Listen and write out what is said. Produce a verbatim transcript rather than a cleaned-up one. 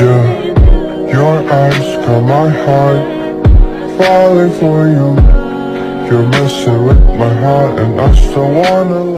Yeah, your eyes got my heart falling for you. You're messing with my heart and I still wanna